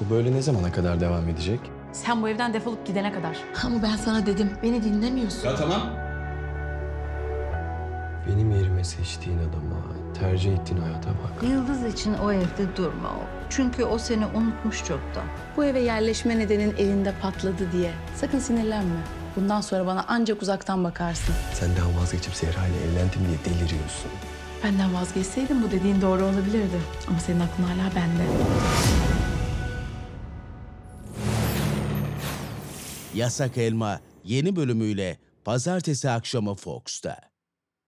Bu böyle ne zamana kadar devam edecek? Sen bu evden defolup gidene kadar. Ama ben sana dedim, beni dinlemiyorsun. Ya tamam. Benim yerime seçtiğin adama, tercih ettiğin hayata bak. Yıldız için o evde durma o. Çünkü o seni unutmuş çoktan. Bu eve yerleşme nedenin elinde patladı diye. Sakın sinirlenme. Bundan sonra bana ancak uzaktan bakarsın. Senden vazgeçip Zehra ile evlendim diye deliriyorsun. Benden vazgeçseydim bu dediğin doğru olabilirdi. Ama senin aklın hala bende. Yasak Elma yeni bölümüyle pazartesi akşamı Fox'ta.